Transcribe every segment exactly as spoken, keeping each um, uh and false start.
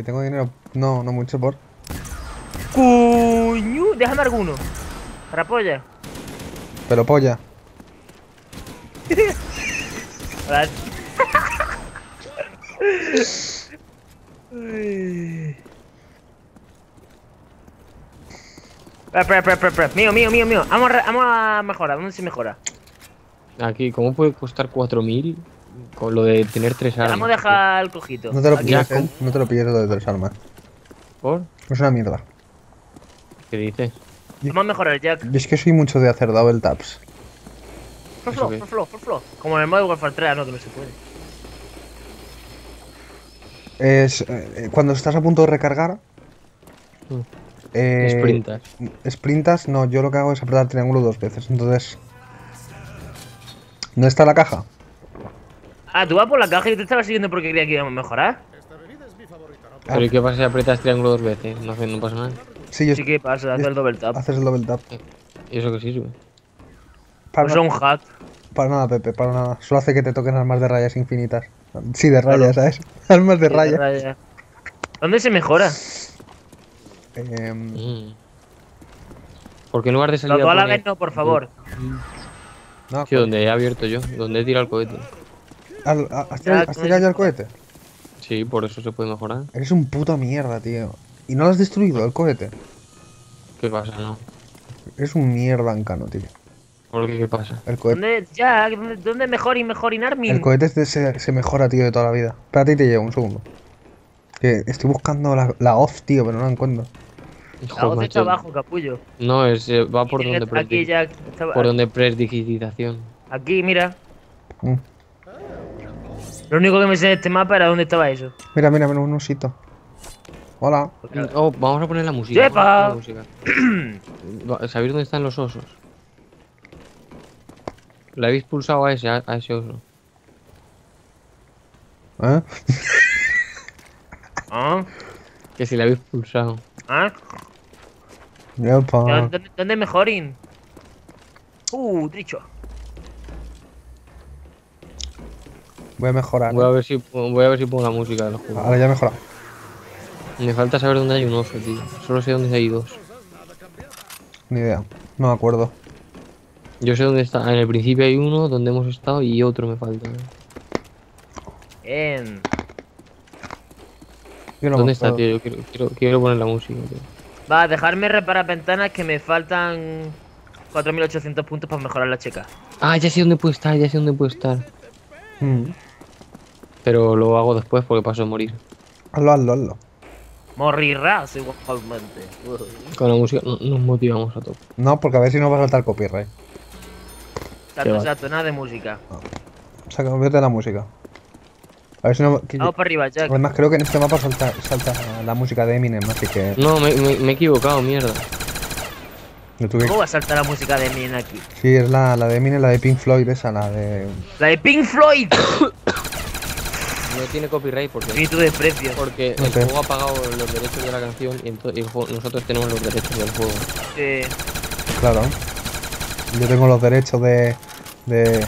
que tengo dinero. No, no mucho por. ¡Cuñu! Déjame alguno. Para polla. Pero polla. Espera, espera, espera. Mío, mío, mío, mío. Vamos a, vamos a mejorar. Vamos a ver si mejora. Aquí, ¿cómo puede costar cuatro mil? Con lo de tener tres armas. Vamos a dejar el cojito. No te lo pilles, ¿eh? No te lo pilles lo de tres armas. ¿Por? Es una mierda. ¿Qué dices? Vamos a mejorar, Jack. Es que soy mucho de hacer double taps. Por flow, por flow, por flow. Como en el modo de Warfare tres, no, que no se puede. Es... Eh, cuando estás a punto de recargar... Mm. Eh, sprintas. Sprintas, no, yo lo que hago es apretar triángulo dos veces, entonces... ¿Dónde está la caja? Ah, tú vas por la caja y yo te estaba siguiendo porque creía que íbamos a mejorar. Ah. Pero ¿y qué pasa si apretas triángulo dos veces? No, no pasa nada. Sí, yo sí que pasa, haces el double tap. Haces el double tap. ¿Y eso qué sirve? Para no, un hack. Para nada, Pepe, para nada. Solo hace que te toquen armas de rayas infinitas. Sí, de rayas, claro. ¿Sabes? Armas de sí, rayas. Raya. ¿Dónde se mejora? Eh... Mm. Porque en lugar de salir... No, toda la vez no, por favor. No, sí, donde he abierto yo, donde he tirado el cohete. Al, a, ¿Has tirado ya, has tirado ya el cohete? Sí, por eso se puede mejorar. Eres un puto mierda, tío. ¿Y no lo has destruido, el cohete? ¿Qué pasa, no? Eres un mierda encano, tío. ¿Por qué? ¿Qué pasa? El cohete... ¿Dónde, ya, ¿dónde mejor y mejor in Armin? El cohete se, se mejora, tío, de toda la vida. Espérate y te llevo un segundo. Que estoy buscando la, la off, tío, pero no la encuentro. La off está abajo, capullo. No, es, eh, va por donde... Aquí, Jack. Por donde predigitación. Aquí, mira. Mm. Lo único que me sé de este mapa era dónde estaba eso. Mira, mira, menos un osito. Hola. Oh, vamos a poner la música. ¡Yepa! La música. ¿Sabéis dónde están los osos? Le habéis pulsado a ese, a, a ese oso. ¿Eh? ¿Ah? Que si le habéis pulsado. ¿Ah? Yepa. ¿Dónde, dónde mejorín? Uh, dicho. Voy a mejorar. Voy a ver si voy a ver si pongo la música de los juegos. Ahora ya he mejorado. Me falta saber dónde hay un oso, tío. Solo sé dónde hay dos. Ni idea. No me acuerdo. Yo sé dónde está. En el principio hay uno, donde hemos estado, y otro me falta. Bien. Yo no ¿Dónde está, tío? Yo quiero, quiero, quiero poner la música, tío. Va, dejarme reparar ventanas que me faltan cuatro mil ochocientos puntos para mejorar la checa. Ah, ya sé dónde puedo estar, ya sé dónde puedo estar. Mm. Pero lo hago después porque paso a morir. Hazlo, hazlo, hazlo. Morirás igualmente. Con la música nos motivamos a tope. No, porque a ver si no va a saltar copyright. Exacto, exacto, nada de música. No. O sea, vete la música. A ver si no... Vamos para arriba, Jack. Además, creo que en este mapa salta, salta la música de Eminem, así que... No, me, me, me he equivocado, mierda. ¿Cómo va a saltar la música de Eminem aquí? Sí, es la, la de Eminem, la de Pink Floyd, esa, la de... ¡La de Pink Floyd! No tiene copyright porque... Espíritu de precio. Porque okay. El juego ha pagado los derechos de la canción y, y el juego, nosotros tenemos los derechos del juego. Sí. Claro. Yo tengo los derechos de... de...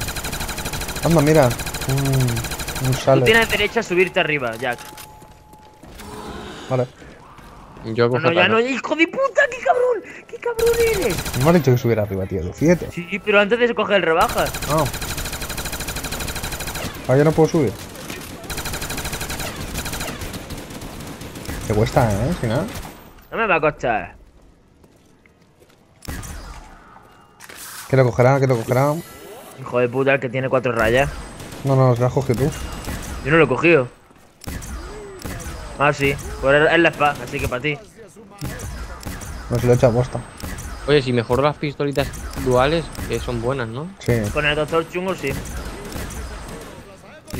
Anda, mira. Mm, no sale. Tú tienes derecho a subirte arriba, Jack. Vale. Yo no, no, ya no, hijo de puta, qué cabrón, qué cabrón eres. No me han dicho que subiera arriba, tío, siete. Sí, pero antes de coger el rebajas. Ah. Ah, ya no puedo subir. Te cuesta, ¿eh? Si no. No me va a costar. ¿Qué lo cogerá? ¿Qué lo cogerá? Hijo de puta, el que tiene cuatro rayas. No, no, se las coges tú. Yo no lo he cogido. Ah, sí, pues es la spa, así que para ti. No se lo he hecho a posta. Oye, si mejor las pistolitas duales, que son buenas, ¿no? Sí. Con el doctor chungo, sí.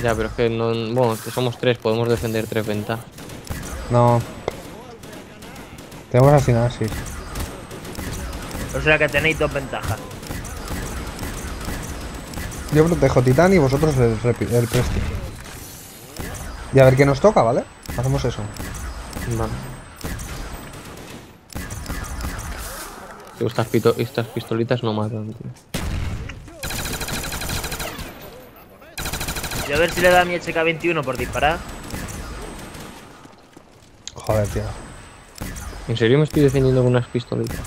Ya, pero es que no... Bueno, es que somos tres, podemos defender tres ventajas. No. Tenemos al final, sí. O sea que tenéis dos ventajas. Yo protejo Titán y vosotros el, el Prestige. Y a ver qué nos toca, ¿vale? Hacemos eso. Vale. Tío, estas, pito estas pistolitas no matan, tío. Y a ver si le da a mi H K veintiuno por disparar. Joder, tío. ¿En serio me estoy defendiendo con unas pistolitas?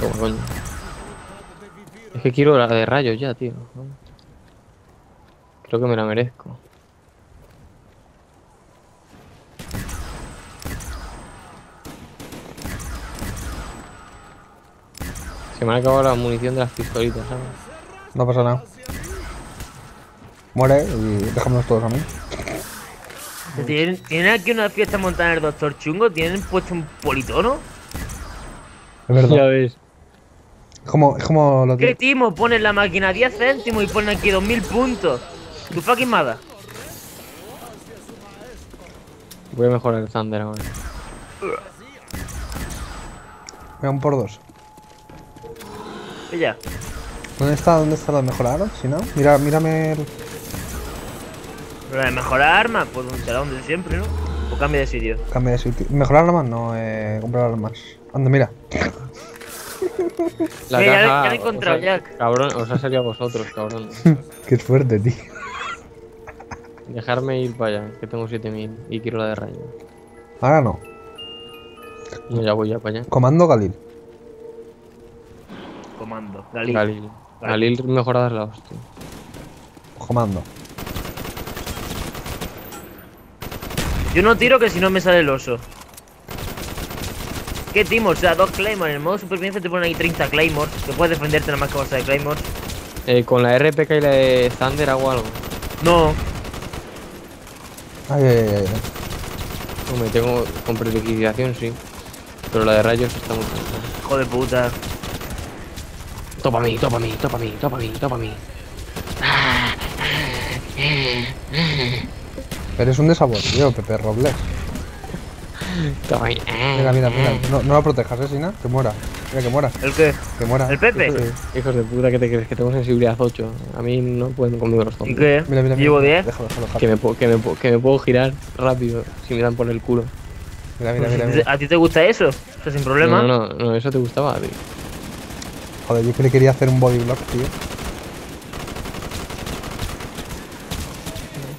¿Cómo coño? Es que quiero la de rayos ya, tío. Creo que me la merezco. Se me ha acabado la munición de las pistolitas, ¿sabes? No pasa nada. Muere y déjamelos todos a mí. ¿Tienen, ¿tienen aquí una fiesta montada en el Doctor Chungo? ¿Tienen puesto un politono? Es verdad. Ya ves. Es como, es como lo que... ¿Qué timo? Ponen la máquina a diez céntimos y ponen aquí dos mil puntos. Tu fucking mada. Voy a mejorar el Thunder ahora. Vean por dos. Ya. ¿Dónde está? ¿Dónde está la mejorada? Si no, mira, mírame el... Pero la de mejorar armas, pues será donde siempre, ¿no? O cambia de sitio. Cambia de sitio. Mejorar armas no, eh. Comprar armas. Anda, mira. La sí, caja, ya la he encontrado, Jack. Cabrón, os ha salido a vosotros, cabrón. Qué suerte, tío. Dejarme ir para allá, que tengo siete mil y quiero la de rayo. Ahora no. No, ya voy ya para allá. Comando Galil. Comando, Galil. Galil. Galil mejoradas la hostia. Comando. Yo no tiro que si no me sale el oso. ¿Qué timo? O sea, dos claymores. En el modo supervivencia te ponen ahí treinta claymores. Que puedes defenderte nada más que base de claymores. Eh, con la R P K y la de Thunder hago algo. No. Ay, ay, ay. No, me tengo con preliquidación, sí. Pero la de rayos está muy bien. Hijo de puta. Topa a mí, topa a mí, topa a mí, topa a mí, topa a mí. Pero es un desabotío, Pepe Robles. Mira, mira, mira. No, no la protejas, ¿eh, Sina? Que muera. Mira, que muera. ¿El qué? Que muera. ¿El Pepe? Sí. Hijos de puta, ¿qué te crees? Que tengo sensibilidad ocho. A mí no pueden conmigo los zombies. ¿Y qué? Mira, mira, mira. ¿Llevo diez? Déjalo, déjalo, déjalo. Que, me que, me que me puedo girar rápido si me dan por el culo. Mira, mira, mira, mira. ¿A ti te gusta eso? O sea, sin problema. No, no, no. Eso te gustaba a ti. Joder, yo que quería hacer un body block, tío.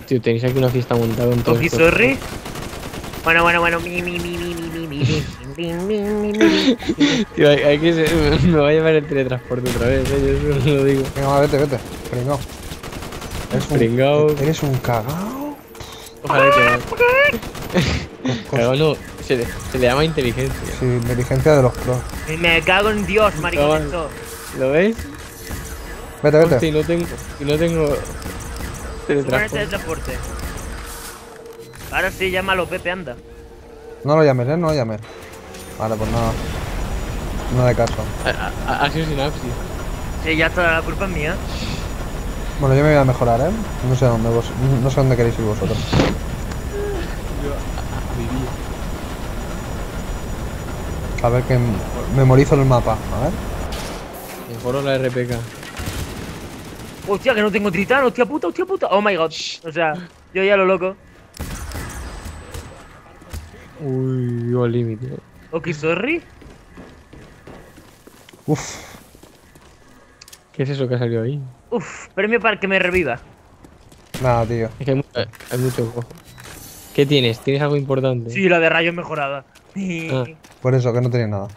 Tío, tenéis aquí una fiesta montada en todo. ¿Toki Sorry? Bueno, bueno, bueno. Mi, mi, mi, mi, mi, mi, mi, tío, aquí se, me va a llevar el teletransporte otra vez, ¿eh? Yo eso lo digo. Venga, vete, vete. Pringao. Eres Pringao. Un, eres un cagao. Ojalá te cagao no. Se le, se le llama inteligencia. Sí, inteligencia de los pros. Me cago en Dios, maricón. Esto. ¿Lo veis? Vete, vete. Hostia, y no tengo... Y no tengo... Teletransporte. Ahora sí, llámalo, Pepe, anda. No lo llames, ¿eh? No lo llames. Vale, pues nada. No de caso. Ha, ha sido Sinapsis. Sí, ya toda la culpa es mía. Bueno, yo me voy a mejorar, ¿eh? No sé dónde vos... No sé dónde queréis ir vosotros. A ver que... Memorizo el mapa, a ver. Mejoro la R P K. Hostia, que no tengo tritano, hostia puta, hostia puta. Oh my god. O sea, yo ya lo loco. Uy, yo al límite. Ok, sorry. Uff. ¿Qué es eso que ha salido ahí? Uff, premio para que me reviva. Nada, tío. Es que hay mucho, hay mucho cojo. ¿Qué tienes? ¿Tienes algo importante? Sí, la de rayos mejorada. Ah. Por eso, que no tenía nada.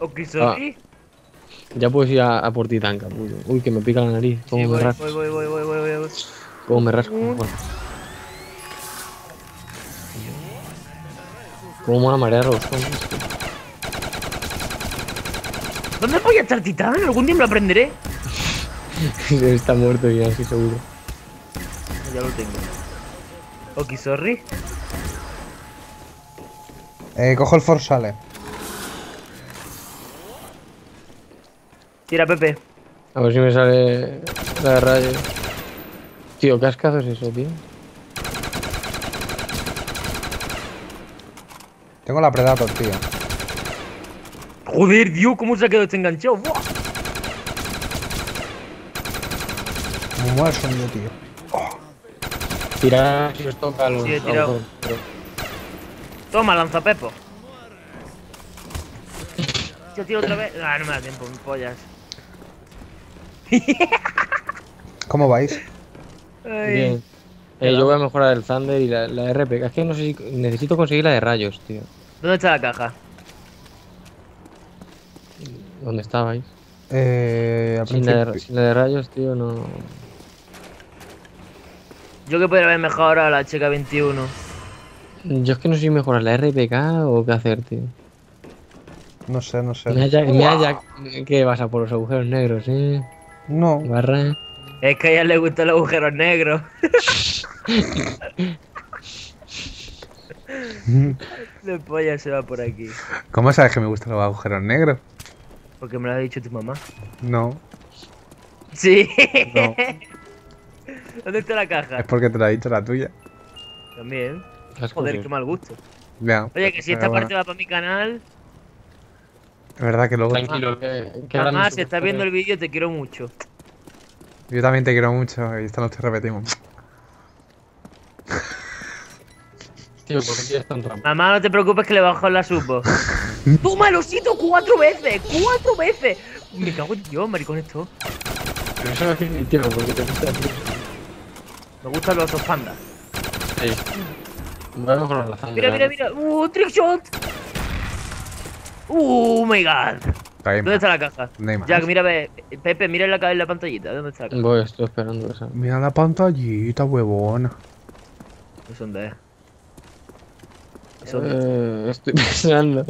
Ok, sorry. Ah. Ya puedes ir a, a por ti tan capullo. Uy, que me pica la nariz. Cómo sí, me voy, rasco. Voy, voy, voy, voy, voy, voy, voy. Cómo me rasco. Mm. Cómo mola marear los zombies. ¿Dónde voy a estar titán? Algún día me lo aprenderé. Está muerto ya, sí, seguro. Ya lo tengo. Ok, sorry. Eh, cojo el Forsale. Tira, Pepe. A ver si me sale la de rayo. Tío, ¿qué ascazo es eso, tío? Tengo la Predator, tío. Joder, tío, ¿cómo se ha quedado este enganchado? ¡Buah! Me mueve el sonido, tío. Oh. Tira, si os toca los... Sí, he tirado. Pero... Toma, lanza Pepo. Yo tiro otra vez. Ah, no me da tiempo, mis pollas. ¿Cómo vais? Ay. Bien. Eh, yo voy a mejorar el Thunder y la, la R P. Es que no sé si... Necesito conseguir la de rayos, tío. ¿Dónde está la caja? ¿Dónde estabais? Eh... Sin la, de, sin la de rayos, tío, no... Yo que podría haber mejorado la checa veintiuno. Yo es que no sé si mejorar la R P K o qué hacer, tío. No sé, no sé. Mira, Jack, mira Jack, ¿qué vas a por los agujeros negros, eh? No. Barra. Es que a ella le gustan los agujeros negros. De polla se va por aquí. ¿Cómo sabes que me gustan los agujeros negros? Porque me lo ha dicho tu mamá. No. Sí. No. ¿Dónde está la caja? Es porque te lo ha dicho la tuya. También. Joder, qué mal gusto. Ya, oye, que si esta buena parte va para mi canal. Es verdad que luego... Tranquilo, que... que Mamá, si estás viendo el vídeo, te quiero mucho. Yo también te quiero mucho, y esta noche repetimos. Tío, ¿por qué quieres tan rápido? Mamá, no te preocupes que le bajo la subo. ¡Toma el osito cuatro veces! ¡Cuatro veces! Me cago en Dios, maricón, esto. Pero eso no es mi tío, porque te gusta el tío. Me gustan los osos pandas. Sí. Vamos con la sangre. Mira, mira, mira. ¡Uh, trickshot! Uh, my God. ¿Dónde está la caja? Jack, mira, ve, Pepe, mira la, en la pantallita. ¿Dónde está la caja? Voy, estoy esperando esa. Mira la pantallita, huevona. ¿Es dónde es? ¿Es dónde? Eh, estoy pensando.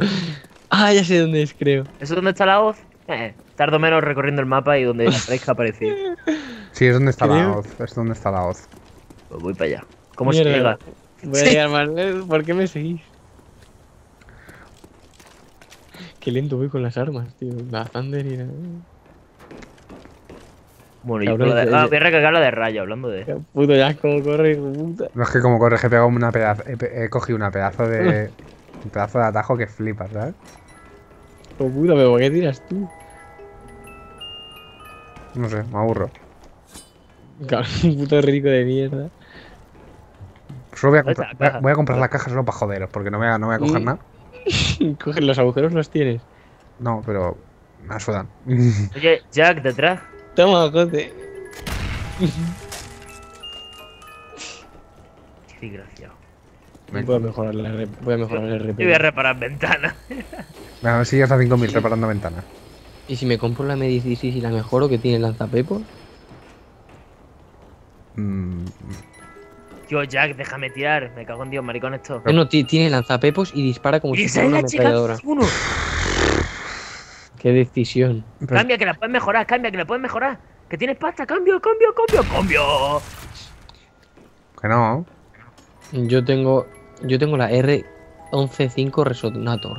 Ah, ya sé dónde es, creo. ¿Eso es donde está la hoz? Eh, tardo menos recorriendo el mapa y donde la fresca apareció. Sí, es donde está la hoz. Es donde está la hoz. Pues voy para allá. ¿Cómo se llega? Voy a llegar más lejos. ¿Por qué me seguís? Qué lento voy con las armas, tío. La Thunder y la... Bueno, yo voy a recargar la de raya, hablando de... Qué puto, ya es como corre, hijo puta. No es que como corre, que he pegado una pedazo... He cogido una pedazo de... un pedazo de atajo que flipas, ¿sabes? Hijo puta, pero ¿por qué tiras tú? No sé, me aburro. Cabrón, un puto rico de mierda. Solo voy a comprar... Voy a, voy a comprar la caja solo para joderos, porque no voy a, no voy a coger ¿Y? nada. Coges los agujeros, los tienes. No, pero me sudan. Oye, Jack, detrás. Toma, cote. Qué desgraciado. Voy a mejorar la R P. Voy a mejorar el R P. Yo voy a reparar ventanas. A ver si llegas a cinco mil reparando ventanas. ¿Y si me compro la M dieciséis y la mejoro que tiene el lanzapepo? Mmm. Yo, Jack, déjame tirar. Me cago en Dios, maricón, esto. No, no, tiene lanzapepos y dispara como si fuera una ametralladora. Qué decisión. Cambia, que la puedes mejorar, cambia, que la puedes mejorar. Que tienes pasta, cambio, cambio, cambio, cambio. Que no. Yo tengo... Yo tengo la R once cinco Resonator.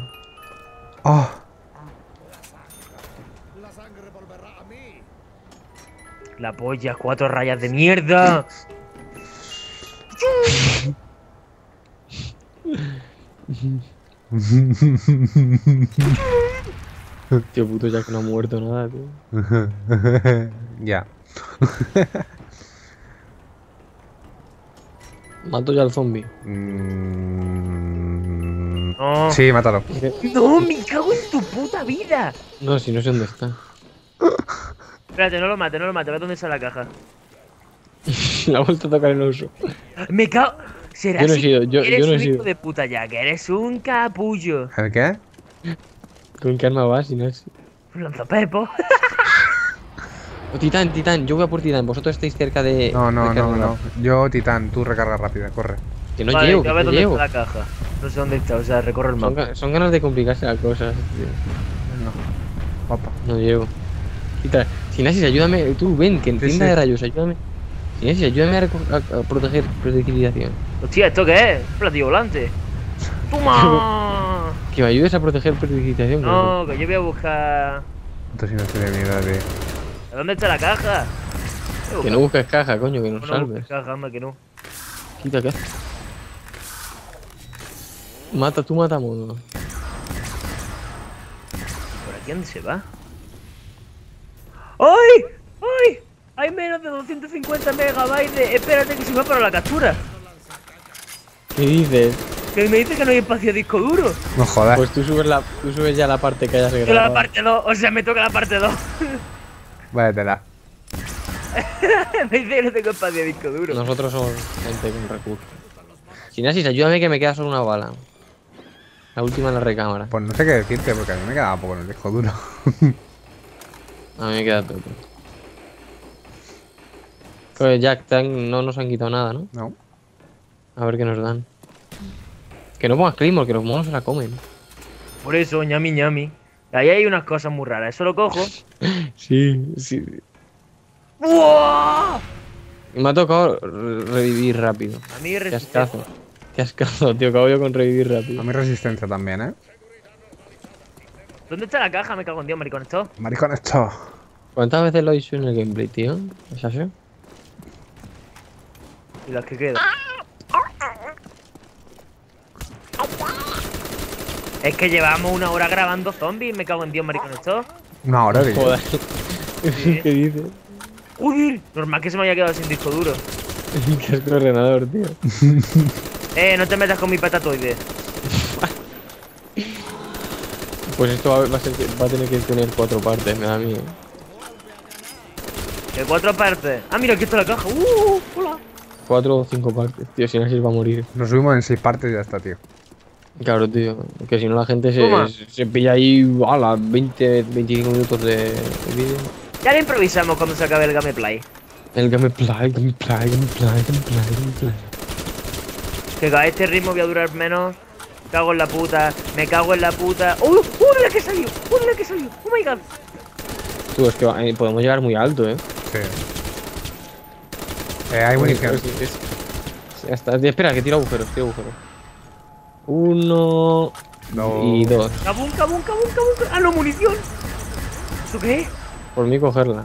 Oh. La sangre volverá a mí. La polla, cuatro rayas de mierda. Tío puto, ya que no ha muerto nada, tío. Ya. Mato ya al zombie. Mm... No. Sí, mátalo. No, me cago en tu puta vida. No, si no sé dónde está. Espérate, no lo mate, no lo mate. Ve dónde está la caja. La vuelta a tocar el oso. Me cago. Será yo no he sido, yo, eres yo no un he sido. hijo de puta, Jack. Eres un capullo. ¿El qué? ¿Con qué arma vas si no es? Un lanzapepo. O Titán, Titán. Yo voy a por Titán. Vosotros estáis cerca de. No, no, de no, no. Yo, Titán. Tú recarga rápida, corre. Que no vale, llego. Yo a ver dónde llego. Está la caja. No sé dónde está. O sea, recorro el mapa. Son, son ganas de complicarse las cosas. No. Opa. No llego. Titán. Sinapsis, ayúdame. Tú, ven, que en tienda sí, sí. de rayos, ayúdame. Sinapsis, ayúdame a, a, a proteger protegibilización. Hostia, ¿esto qué es? Platillo volante. ¡Toma! Que me ayudes a proteger protegibilización. No, ¿no? Que yo voy a buscar... Esto sí no tiene miedo, tío. ¿Dónde está la caja? Que no busques caja, coño, que no, no salves. No caja, anda, que no. Quita acá. Mata, tú mata mono. ¿Por aquí dónde se va? ¡Ay! ¡Ay! Hay menos de doscientos cincuenta megabytes de... Espérate que se va para la captura. ¿Qué dices? Que me dice que no hay espacio de disco duro. No jodas. Pues tú subes, la... tú subes ya la parte que hayas grabado. Yo la parte dos, o sea, me toca la parte dos. Váyatela. Me dice que no tengo espacio de disco duro. Nosotros somos gente con recursos. Sinapsis, ayúdame que me queda solo una bala. La última en la recámara. Pues no sé qué decirte, porque a mí me quedaba poco en el disco duro. A mí me queda todo. Pues Jack, no nos han quitado nada, ¿no? No. A ver qué nos dan. Que no pongas Claymore, que los monos se la comen. Por eso, ñami ñami. Ahí hay unas cosas muy raras, eso lo cojo. Sí, sí. ¡Buah! Me ha tocado revivir rápido. A mí resistencia. Qué ascazo, tío, acabo yo con revivir rápido. A mí resistencia también, ¿eh? ¿Dónde está la caja? Me cago en Dios, maricón esto. Maricón esto. ¿Cuántas veces lo he hecho en el gameplay, tío? ¿Es así? Y las que quedan. Es que llevamos una hora grabando zombies, me cago en Dios, maricón esto. Una hora, tío. Joder. ¿Sí? ¿Qué dices? Uy, normal que se me haya quedado sin disco duro. Qué asco ordenador, tío. Eh, no te metas con mi patatoide. Pues esto va a, va, a ser, va a tener que tener cuatro partes, me da miedo. ¿Qué cuatro partes? Ah, mira, aquí está la caja. Uh, hola. Cuatro o cinco partes, tío, si no se va a morir. Nos subimos en seis partes y ya está, tío. Claro, tío, que si no la gente se, se pilla ahí a las veinte, veinticinco minutos de, de vídeo. Ya lo improvisamos cuando se acabe el gameplay. El gameplay, gameplay, gameplay, gameplay, gameplay. Que a este ritmo voy a durar menos. Me cago en la puta, me cago en la puta. ¡Uh! ¡Uh! ¡La que salió! ¡Uh! ¡La que salió! ¡Oh my god! Tú, es que eh, podemos llegar muy alto, eh. Sí. Eh, hay buenísimas. Espera, que tiro agujeros, tiro agujeros. Uno. No. Y dos. ¡Cabum, cabum, cabum, cabum! ¡Ah, no, munición! ¿Eso qué es? Por mí cogerla.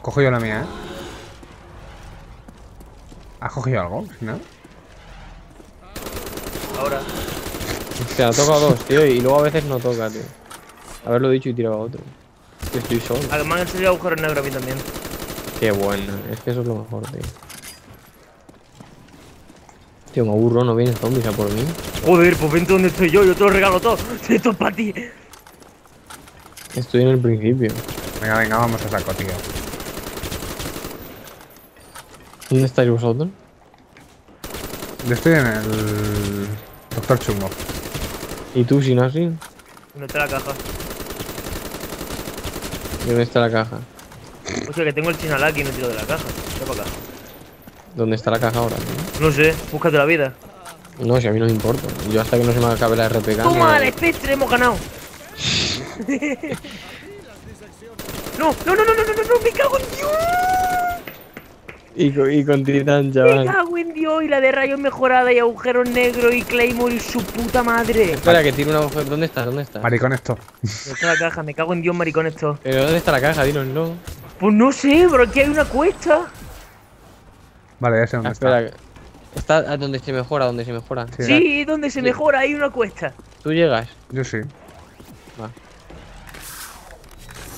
Cojo yo la mía, ¿eh? ¿Has cogido algo? ¿No? Ahora. O sea, toca dos, tío, y luego a veces no toca, tío. Haberlo dicho y tiraba otro. Que estoy solo. Además han salido agujeros negros a mí también. Qué bueno, es que eso es lo mejor, tío. Tío, me aburro, no vienen zombies a por mí. Joder, pues vente donde estoy yo, yo te lo regalo todo. Esto es para ti. Estoy en el principio. Venga, venga, vamos a saco, tío. ¿Dónde estáis vosotros? Yo estoy en el... Doctor Chungo. ¿Y tú, Sinapsis? ¿Dónde está la caja? ¿Dónde está la caja? O sea, que tengo el chinalaki y no tiro de la caja. Está para acá. ¿Dónde está la caja ahora, tío? No sé, búscate la vida. No, si a mí no me importa. Yo hasta que no se me acabe la R P K... ¡Toma, el espectre! ¡Hemos ganado! No, no, no, no, no, no, no, me cago en Dios. Y con, y con Titán, chaval. Me cago en Dios, y la de rayos mejorada y agujeros negros y Claymore y su puta madre. Espera, que tiro un agujero. ¿Dónde está? ¿Dónde está? Maricón esto. ¿Dónde está la caja? Me cago en Dios, maricón esto. Pero ¿dónde está la caja? Dínoslo. Pues no sé, bro, aquí hay una cuesta. Vale, ya sé dónde está. Espera, está donde se mejora, donde se mejora. Sí, sí, donde se sí. mejora, hay una cuesta. ¿Tú llegas? Yo sí. Va.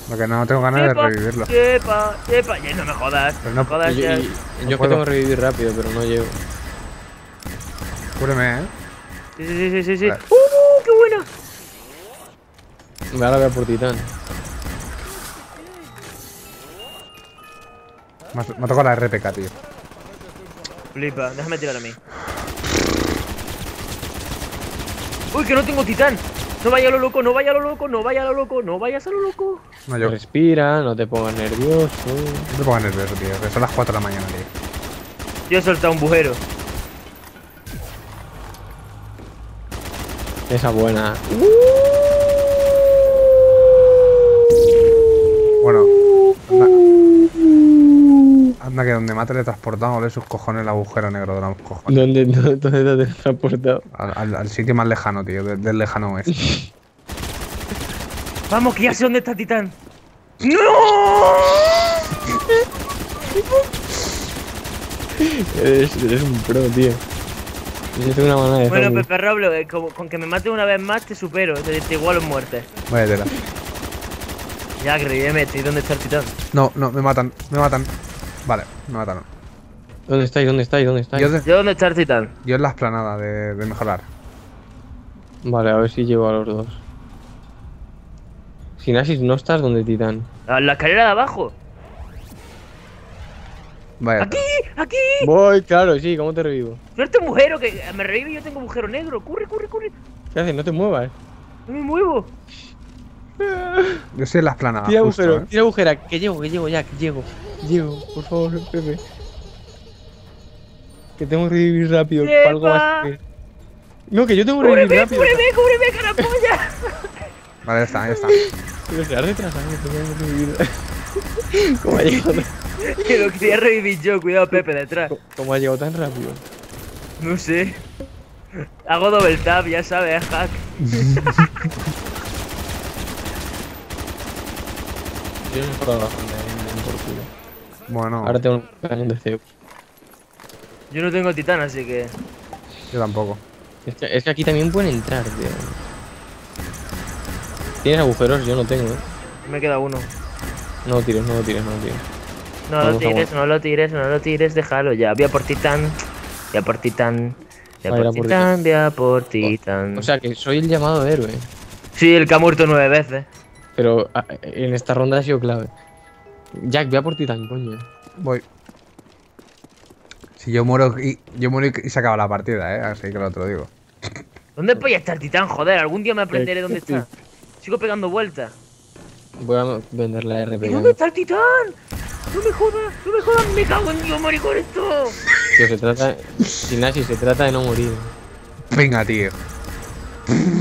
Porque no tengo ganas sepa, de revivirlo. Sepa, sepa. Ya no me jodas. Pero no me jodas. Yo, ya. yo, yo no puedo. Tengo que revivir rápido, pero no llego. Cúreme, eh. Sí, sí, sí, sí, sí. Vale. ¡Uh, qué buena! Me ahora voy a por Titán. Me ha tocado la R P K, tío. Flipa, déjame tirar a mí. ¡Uy, que no tengo Titán! No vaya lo loco, no vaya lo loco, no vaya lo loco, no vayas a lo loco. No, yo... Respira, no te pongas nervioso. No te pongas nervioso, tío, que son las cuatro de la mañana, tío. Yo he soltado un bujero. Esa buena. Bueno. Anda, anda que donde más te le transportamos, ole sus cojones el agujero negro de los cojones. ¿Dónde, dónde, dónde te has transportado? Al, al, al sitio más lejano, tío, del, del lejano oeste. Vamos, que ya sé dónde está Titán. ¡No! eres, eres un pro, tío. Yo tengo una manada de bueno, zombies. Pepe Robles, con, con que me mates una vez más te supero, te, te igualo en muerte. Váyatela. Ya, creíme, estoy ¿dónde está el Titán? No, no, me matan, me matan. Vale, me mataron. ¿Dónde estáis? ¿Dónde estáis? ¿Dónde estáis? Yo, de... ¿Yo dónde está el Titán? Yo en la explanada de, de mejorar. Vale, a ver si llevo a los dos. Sinapsis, no estás donde Titán. ¿A la escalera de abajo? Vaya. ¡Aquí! ¡Aquí! Voy, claro, sí, ¿cómo te revivo? ¡Suerte agujero! Que me revive y yo tengo agujero negro. ¡Corre, corre, corre! ¿Qué haces? No te muevas. No me muevo. Yo sé las planadas. Tira agujero, ¿eh? Tira agujera. Que llego, que llego ya, que llego. Llego, por favor, Pepe. Que tengo que revivir rápido. Para algo más que... No, que yo tengo que revivir cúbreme, rápido. ¡Cúbreme, cúbreme, cúbreme, carapolla! Vale, ya está, ya está. Pero se ha retrasado, que tengo que revivir. ¿Cómo ha llegado? Que lo quería revivir yo, cuidado Pepe, detrás. ¿Cómo ha llegado tan rápido? No sé. Hago double tap, ya sabes, hack. Yo no he parado la gente en por culo. Bueno. Ahora tengo un cañón de C E O. Yo no tengo titán, así que... Yo tampoco. Es que, es que aquí también pueden entrar, tío. Tienes agujeros, yo no tengo. Me queda uno. No lo tires, no lo tires, no lo tires. No lo tires, no lo tires, no lo tires, déjalo ya. Voy a por titán, voy a por titán, voy a por titán, voy a por titán. O sea que soy el llamado héroe. Sí, el que ha muerto nueve veces. Pero en esta ronda ha sido clave. Jack, voy a por titán, coño. Voy. Si yo muero y, yo muero y se acaba la partida, eh. Así que lo te lo digo. ¿Dónde puede estar el titán, joder? Algún día me aprenderé dónde está. Sigo pegando vueltas. Voy a vender la R P G. ¿Dónde está el titán? No me jodas, no me jodas, me cago en Dios, morir con esto. Tío, se trata. Sinapsis, se trata de no morir. Venga, tío.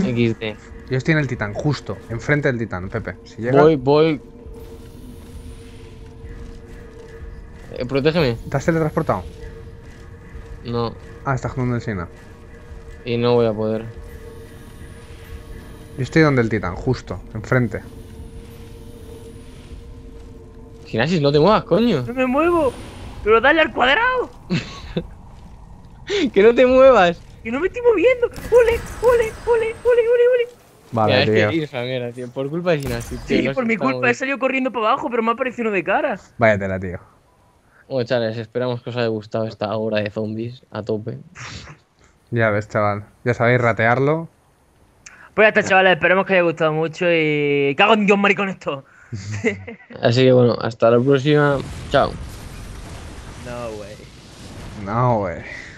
equis de. Yo estoy en el titán, justo, enfrente del titán, Pepe. Si llega... Voy, voy. Eh, protégeme. ¿Te has teletransportado? No. Ah, estás jugando en Sina. Y no voy a poder. Yo estoy donde el titán, justo, enfrente. Sinapsis, no te muevas, coño. No me muevo, pero dale al cuadrado. Que no te muevas. Que no me estoy moviendo. Ole, ole, ole, ole, ole, ole. Vale, tío. Es que mira, tío. Por culpa de Sinapsis. Sí, no por mi culpa. Moviendo. He salido corriendo para abajo, pero me ha aparecido uno de cara. Váyatela, tío. Bueno, chavales, esperamos que os haya gustado esta hora de zombies a tope. Ya ves, chaval. Ya sabéis ratearlo. Pues ya está, chavales. Esperemos que os haya gustado mucho y... ¡Cago en Dios, maricón, esto! Así que bueno, hasta la próxima. Chao. No way. No way.